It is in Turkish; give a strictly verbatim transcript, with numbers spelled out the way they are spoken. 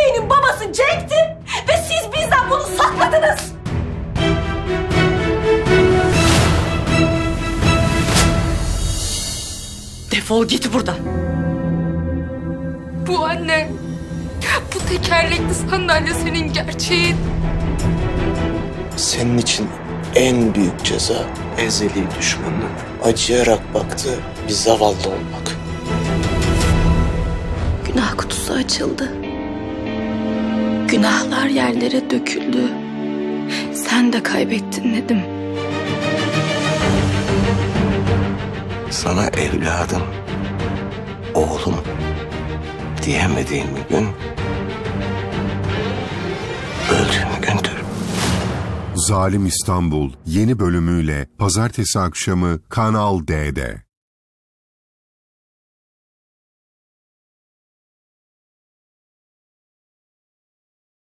Örneğinin babası Cenk'ti ve siz bizden bunu sakladınız. Defol git buradan. Bu anne, bu tekerlekli sandalye senin gerçeğin. Senin için en büyük ceza ezeli düşmanının acıyarak baktığı bir zavallı olmak. Günah kutusu açıldı. Günahlar yerlere döküldü. Sen de kaybettin Nedim. Sana evladım, oğlum diyemediğim gün, öldüğüm gündür. Zalim İstanbul yeni bölümüyle pazartesi akşamı Kanal D'de.